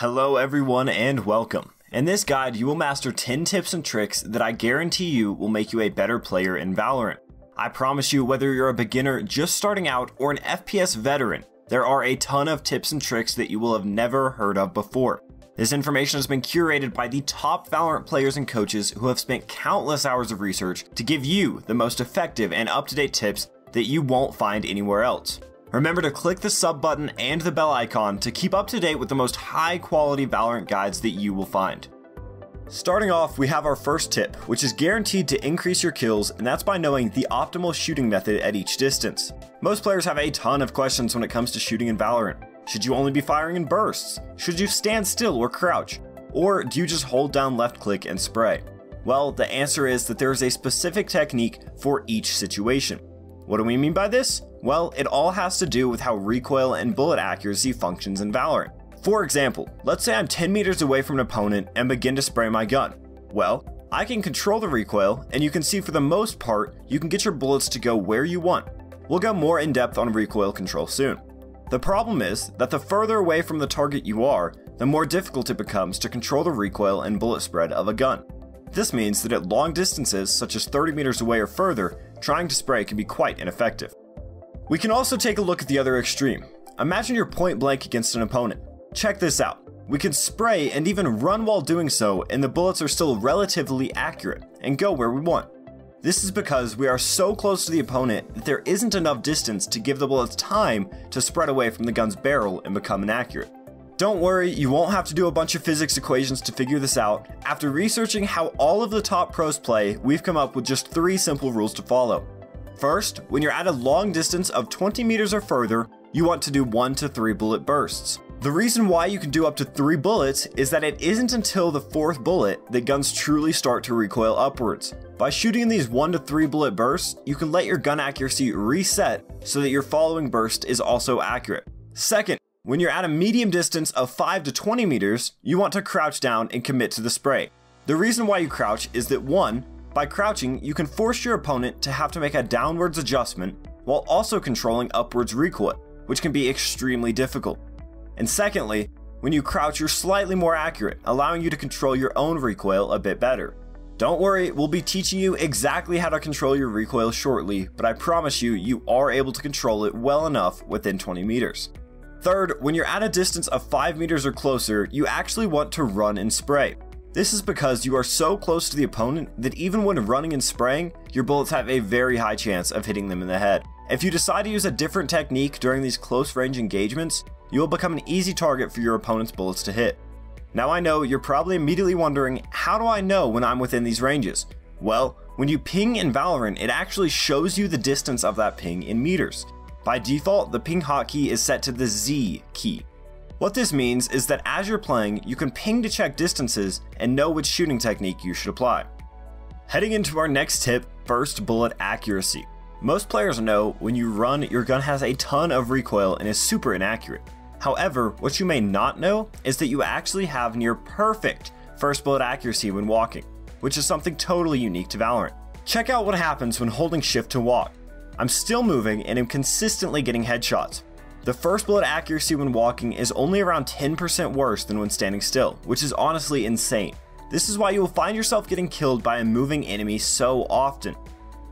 Hello everyone and welcome. In this guide you will master 10 tips and tricks that I guarantee you will make you a better player in Valorant. I promise you, whether you're a beginner just starting out or an FPS veteran, there are a ton of tips and tricks that you will have never heard of before. This information has been curated by the top Valorant players and coaches who have spent countless hours of research to give you the most effective and up-to-date tips that you won't find anywhere else. Remember to click the sub button and the bell icon to keep up to date with the most high quality Valorant guides that you will find. Starting off, we have our first tip, which is guaranteed to increase your kills, and that's by knowing the optimal shooting method at each distance. Most players have a ton of questions when it comes to shooting in Valorant. Should you only be firing in bursts? Should you stand still or crouch? Or do you just hold down left click and spray? Well, the answer is that there is a specific technique for each situation. What do we mean by this? Well, it all has to do with how recoil and bullet accuracy functions in Valorant. For example, let's say I'm 10 meters away from an opponent and begin to spray my gun. Well, I can control the recoil, and you can see for the most part, you can get your bullets to go where you want. We'll go more in depth on recoil control soon. The problem is that the further away from the target you are, the more difficult it becomes to control the recoil and bullet spread of a gun. This means that at long distances, such as 30 meters away or further, trying to spray can be quite ineffective. We can also take a look at the other extreme. Imagine you're point blank against an opponent. Check this out. We can spray and even run while doing so, and the bullets are still relatively accurate and go where we want. This is because we are so close to the opponent that there isn't enough distance to give the bullets time to spread away from the gun's barrel and become inaccurate. Don't worry, you won't have to do a bunch of physics equations to figure this out. After researching how all of the top pros play, we've come up with just 3 simple rules to follow. First, when you're at a long distance of 20 meters or further, you want to do 1 to 3 bullet bursts. The reason why you can do up to 3 bullets is that it isn't until the 4th bullet that guns truly start to recoil upwards. By shooting these 1 to 3 bullet bursts, you can let your gun accuracy reset so that your following burst is also accurate. Second, when you're at a medium distance of 5 to 20 meters, you want to crouch down and commit to the spray. The reason why you crouch is that 1, by crouching, you can force your opponent to have to make a downwards adjustment while also controlling upwards recoil, which can be extremely difficult. And secondly, when you crouch, you're slightly more accurate, allowing you to control your own recoil a bit better. Don't worry, we'll be teaching you exactly how to control your recoil shortly, but I promise you, you are able to control it well enough within 20 meters. Third, when you're at a distance of 5 meters or closer, you actually want to run and spray. This is because you are so close to the opponent that even when running and spraying, your bullets have a very high chance of hitting them in the head. If you decide to use a different technique during these close range engagements, you will become an easy target for your opponent's bullets to hit. Now I know you're probably immediately wondering, how do I know when I'm within these ranges? Well, when you ping in Valorant, it actually shows you the distance of that ping in meters. By default, the ping hotkey is set to the Z key. What this means is that as you're playing, you can ping to check distances and know which shooting technique you should apply. Heading into our next tip, first bullet accuracy. Most players know when you run, your gun has a ton of recoil and is super inaccurate. However, what you may not know is that you actually have near perfect first bullet accuracy when walking, which is something totally unique to Valorant. Check out what happens when holding shift to walk. I'm still moving and am consistently getting headshots. The first bullet accuracy when walking is only around 10% worse than when standing still, which is honestly insane. This is why you will find yourself getting killed by a moving enemy so often.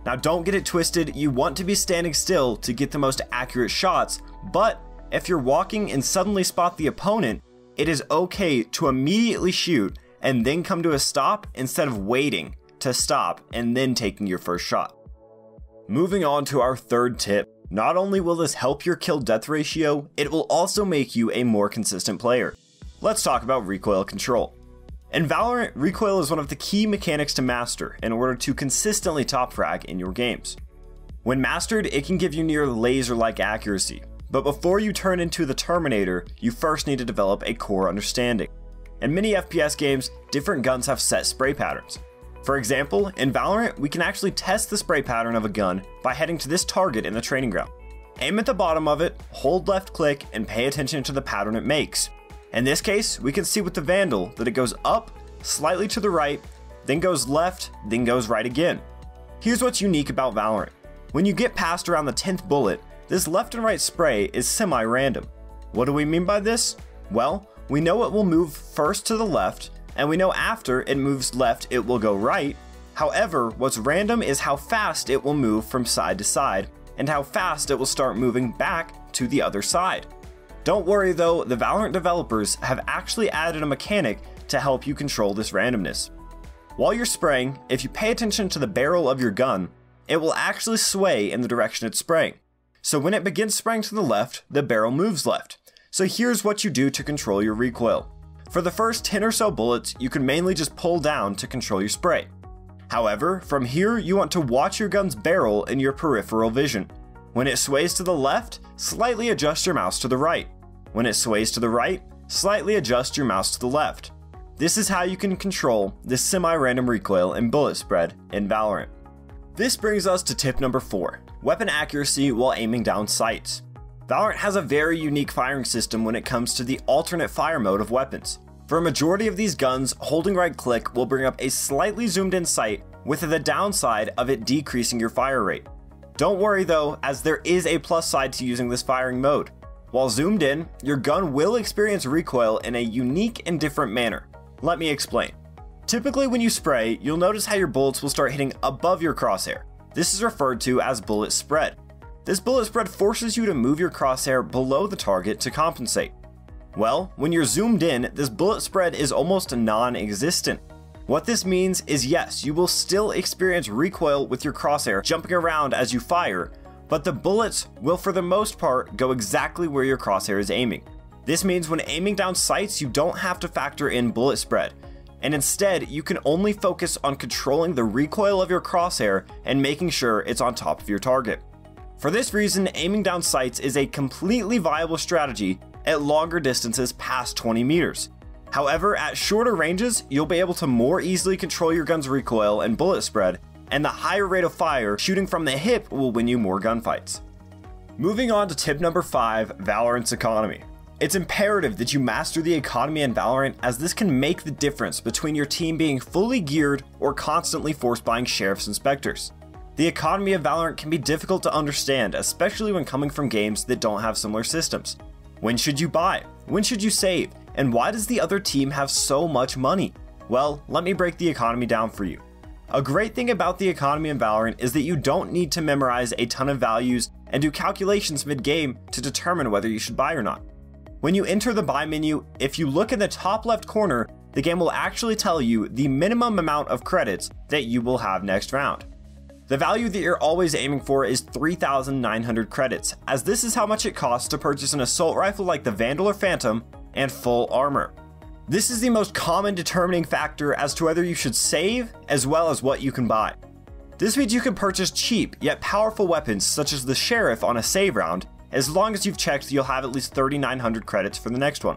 Now don't get it twisted, you want to be standing still to get the most accurate shots, but if you're walking and suddenly spot the opponent, it is okay to immediately shoot and then come to a stop instead of waiting to stop and then taking your first shot. Moving on to our third tip, not only will this help your kill-death ratio, it will also make you a more consistent player. Let's talk about recoil control. In Valorant, recoil is one of the key mechanics to master in order to consistently top frag in your games. When mastered, it can give you near laser-like accuracy, but before you turn into the Terminator, you first need to develop a core understanding. In many FPS games, different guns have set spray patterns. For example, in Valorant, we can actually test the spray pattern of a gun by heading to this target in the training ground. Aim at the bottom of it, hold left click, and pay attention to the pattern it makes. In this case, we can see with the Vandal that it goes up, slightly to the right, then goes left, then goes right again. Here's what's unique about Valorant. When you get past around the 10th bullet, this left and right spray is semi-random. What do we mean by this? Well, we know it will move first to the left, and we know after it moves left it will go right. However, what's random is how fast it will move from side to side, and how fast it will start moving back to the other side. Don't worry though, the Valorant developers have actually added a mechanic to help you control this randomness. While you're spraying, if you pay attention to the barrel of your gun, it will actually sway in the direction it's spraying. So when it begins spraying to the left, the barrel moves left. So here's what you do to control your recoil. For the first 10 or so bullets, you can mainly just pull down to control your spray. However, from here you want to watch your gun's barrel in your peripheral vision. When it sways to the left, slightly adjust your mouse to the right. When it sways to the right, slightly adjust your mouse to the left. This is how you can control the semi-random recoil and bullet spread in Valorant. This brings us to tip number 4, weapon accuracy while aiming down sights. Valorant has a very unique firing system when it comes to the alternate fire mode of weapons. For a majority of these guns, holding right click will bring up a slightly zoomed in sight, with the downside of it decreasing your fire rate. Don't worry though, as there is a plus side to using this firing mode. While zoomed in, your gun will experience recoil in a unique and different manner. Let me explain. Typically when you spray, you'll notice how your bullets will start hitting above your crosshair. This is referred to as bullet spread. This bullet spread forces you to move your crosshair below the target to compensate. Well, when you're zoomed in, this bullet spread is almost non-existent. What this means is yes, you will still experience recoil with your crosshair jumping around as you fire, but the bullets will for the most part go exactly where your crosshair is aiming. This means when aiming down sights, you don't have to factor in bullet spread, and instead you can only focus on controlling the recoil of your crosshair and making sure it's on top of your target. For this reason, aiming down sights is a completely viable strategy at longer distances past 20 meters. However, at shorter ranges, you'll be able to more easily control your gun's recoil and bullet spread, and the higher rate of fire shooting from the hip will win you more gunfights. Moving on to tip number 5, Valorant's economy. It's imperative that you master the economy in Valorant, as this can make the difference between your team being fully geared or constantly force buying sheriffs and specters. The economy of Valorant can be difficult to understand, especially when coming from games that don't have similar systems. When should you buy? When should you save? And why does the other team have so much money? Well, let me break the economy down for you. A great thing about the economy in Valorant is that you don't need to memorize a ton of values and do calculations mid-game to determine whether you should buy or not. When you enter the buy menu, if you look in the top left corner, the game will actually tell you the minimum amount of credits that you will have next round. The value that you're always aiming for is 3,900 credits, as this is how much it costs to purchase an assault rifle like the Vandal or Phantom and full armor. This is the most common determining factor as to whether you should save, as well as what you can buy. This means you can purchase cheap yet powerful weapons such as the Sheriff on a save round, as long as you've checked you'll have at least 3,900 credits for the next one.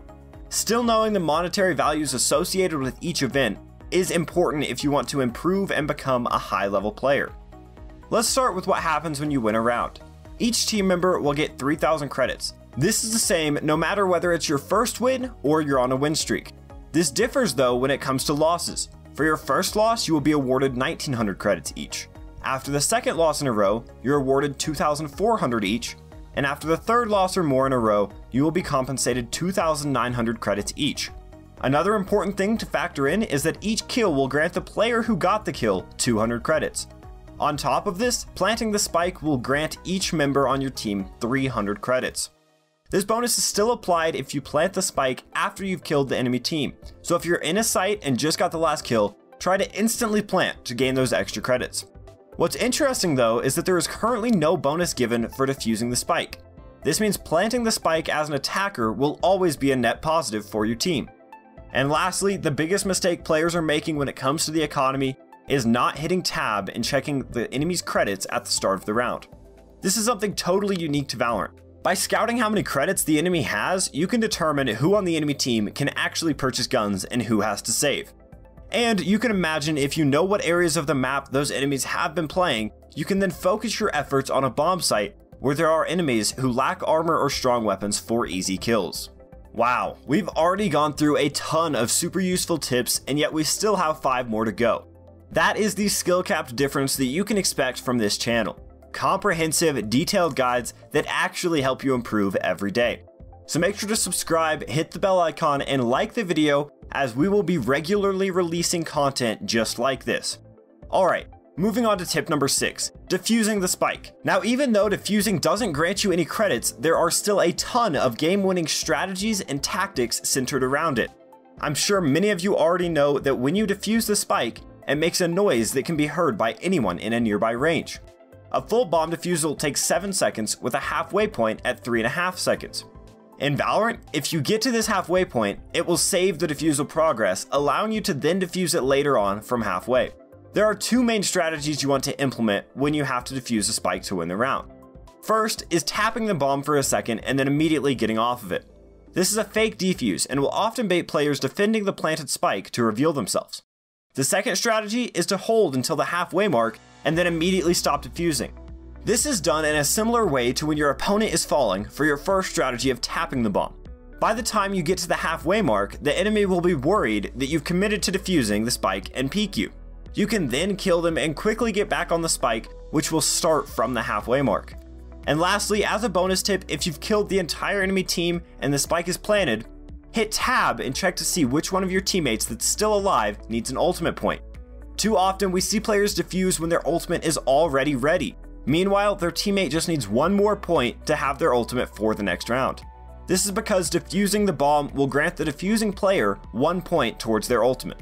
Still knowing the monetary values associated with each event is important if you want to improve and become a high level player. Let's start with what happens when you win a round. Each team member will get 3,000 credits. This is the same no matter whether it's your first win or you're on a win streak. This differs though when it comes to losses. For your first loss, you will be awarded 1,900 credits each. After the second loss in a row, you're awarded 2,400 each, and after the third loss or more in a row, you will be compensated 2,900 credits each. Another important thing to factor in is that each kill will grant the player who got the kill 200 credits. On top of this, planting the spike will grant each member on your team 300 credits. This bonus is still applied if you plant the spike after you've killed the enemy team, so if you're in a site and just got the last kill, try to instantly plant to gain those extra credits. What's interesting though is that there is currently no bonus given for defusing the spike. This means planting the spike as an attacker will always be a net positive for your team. And lastly, the biggest mistake players are making when it comes to the economy is not hitting tab and checking the enemy's credits at the start of the round. This is something totally unique to Valorant. By scouting how many credits the enemy has, you can determine who on the enemy team can actually purchase guns and who has to save. And you can imagine if you know what areas of the map those enemies have been playing, you can then focus your efforts on a bomb site where there are enemies who lack armor or strong weapons for easy kills. Wow, we've already gone through a ton of super useful tips, and yet we still have 5 more to go. That is the skill-capped difference that you can expect from this channel. Comprehensive, detailed guides that actually help you improve every day. So make sure to subscribe, hit the bell icon, and like the video, as we will be regularly releasing content just like this. Alright, moving on to tip number 6, defusing the spike. Now, even though defusing doesn't grant you any credits, there are still a ton of game-winning strategies and tactics centered around it. I'm sure many of you already know that when you defuse the spike, it makes a noise that can be heard by anyone in a nearby range. A full bomb defusal takes 7 seconds with a halfway point at 3.5 seconds. In Valorant, if you get to this halfway point, it will save the defusal progress, allowing you to then defuse it later on from halfway. There are 2 main strategies you want to implement when you have to defuse a spike to win the round. First is tapping the bomb for a second and then immediately getting off of it. This is a fake defuse and will often bait players defending the planted spike to reveal themselves. The second strategy is to hold until the halfway mark and then immediately stop defusing. This is done in a similar way to when your opponent is falling for your first strategy of tapping the bomb. By the time you get to the halfway mark, the enemy will be worried that you've committed to defusing the spike and peek you. You can then kill them and quickly get back on the spike, which will start from the halfway mark. And lastly, as a bonus tip, if you've killed the entire enemy team and the spike is planted, hit tab and check to see which one of your teammates that's still alive needs an ultimate point. Too often we see players defuse when their ultimate is already ready. Meanwhile, their teammate just needs one more point to have their ultimate for the next round. This is because defusing the bomb will grant the defusing player 1 point towards their ultimate.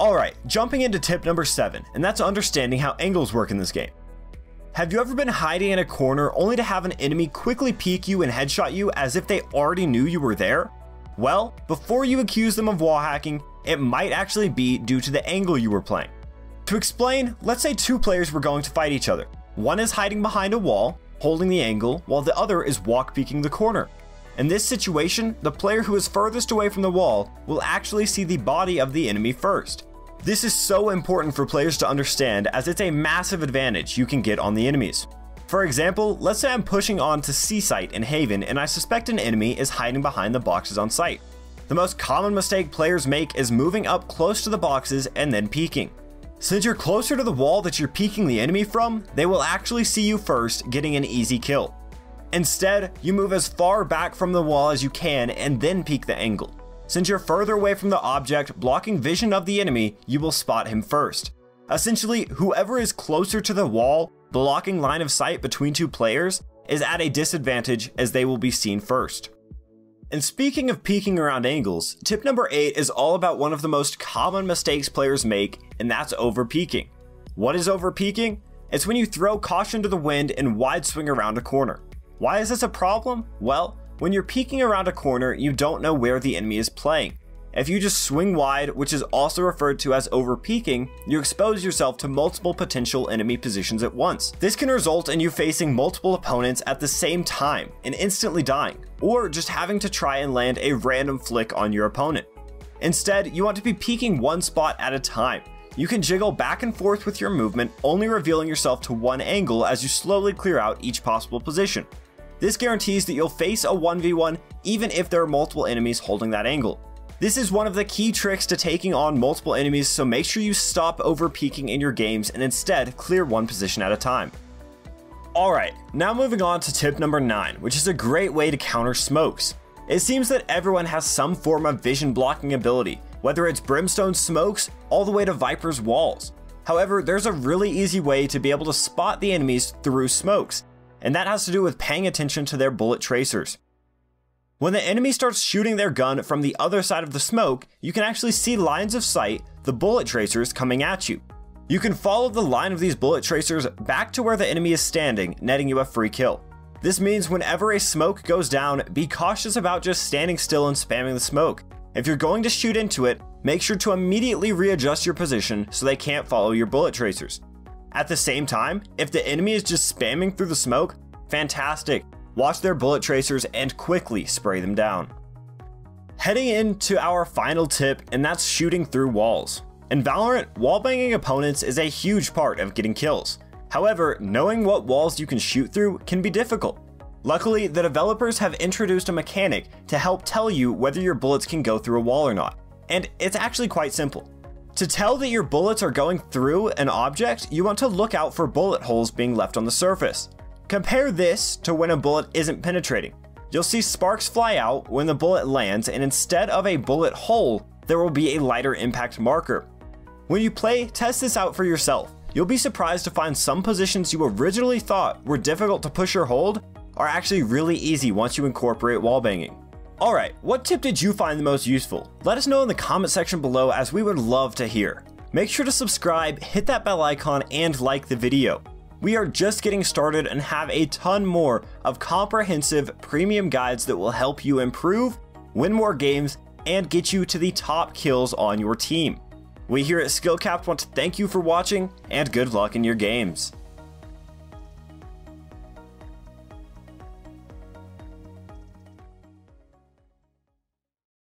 Alright, jumping into tip number 7, and that's understanding how angles work in this game. Have you ever been hiding in a corner only to have an enemy quickly peek you and headshot you as if they already knew you were there? Well, before you accuse them of wall hacking, it might actually be due to the angle you were playing. To explain, let's say 2 players were going to fight each other. One is hiding behind a wall, holding the angle, while the other is walk peeking the corner. In this situation, the player who is furthest away from the wall will actually see the body of the enemy first. This is so important for players to understand, as it's a massive advantage you can get on the enemies. For example, let's say I'm pushing on to C site in Haven and I suspect an enemy is hiding behind the boxes on site. The most common mistake players make is moving up close to the boxes and then peeking. Since you're closer to the wall that you're peeking the enemy from, they will actually see you first, getting an easy kill. Instead, you move as far back from the wall as you can and then peek the angle. Since you're further away from the object, blocking vision of the enemy, you will spot him first. Essentially, whoever is closer to the wall, blocking line of sight between 2 players, is at a disadvantage as they will be seen first. And speaking of peeking around angles, tip number 8 is all about one of the most common mistakes players make, and that's over peeking. What is over peeking? It's when you throw caution to the wind and wide swing around a corner. Why is this a problem? Well, when you're peeking around a corner, you don't know where the enemy is playing. If you just swing wide, which is also referred to as over-peeking, you expose yourself to multiple potential enemy positions at once. This can result in you facing multiple opponents at the same time and instantly dying, or just having to try and land a random flick on your opponent. Instead, you want to be peeking one spot at a time. You can jiggle back and forth with your movement, only revealing yourself to one angle as you slowly clear out each possible position. This guarantees that you'll face a 1v1 even if there are multiple enemies holding that angle. This is one of the key tricks to taking on multiple enemies, so make sure you stop over peeking in your games and instead clear one position at a time. Alright, now moving on to tip number 9, which is a great way to counter smokes. It seems that everyone has some form of vision blocking ability, whether it's Brimstone smokes all the way to Viper's walls. However, there's a really easy way to be able to spot the enemies through smokes, and that has to do with paying attention to their bullet tracers. When the enemy starts shooting their gun from the other side of the smoke, you can actually see lines of sight, the bullet tracers coming at you. You can follow the line of these bullet tracers back to where the enemy is standing, netting you a free kill. This means whenever a smoke goes down, be cautious about just standing still and spamming the smoke. If you're going to shoot into it, make sure to immediately readjust your position so they can't follow your bullet tracers. At the same time, if the enemy is just spamming through the smoke, fantastic. Watch their bullet tracers and quickly spray them down. Heading into our final tip, and that's shooting through walls. In Valorant, wallbanging opponents is a huge part of getting kills. However, knowing what walls you can shoot through can be difficult. Luckily, the developers have introduced a mechanic to help tell you whether your bullets can go through a wall or not. And it's actually quite simple. To tell that your bullets are going through an object, you want to look out for bullet holes being left on the surface. Compare this to when a bullet isn't penetrating. You'll see sparks fly out when the bullet lands, and instead of a bullet hole, there will be a lighter impact marker. When you play, test this out for yourself. You'll be surprised to find some positions you originally thought were difficult to push or hold are actually really easy once you incorporate wallbanging. Alright, what tip did you find the most useful? Let us know in the comment section below, as we would love to hear. Make sure to subscribe, hit that bell icon, and like the video. We are just getting started and have a ton more of comprehensive premium guides that will help you improve, win more games, and get you to the top kills on your team. We here at SkillCapped want to thank you for watching, and good luck in your games.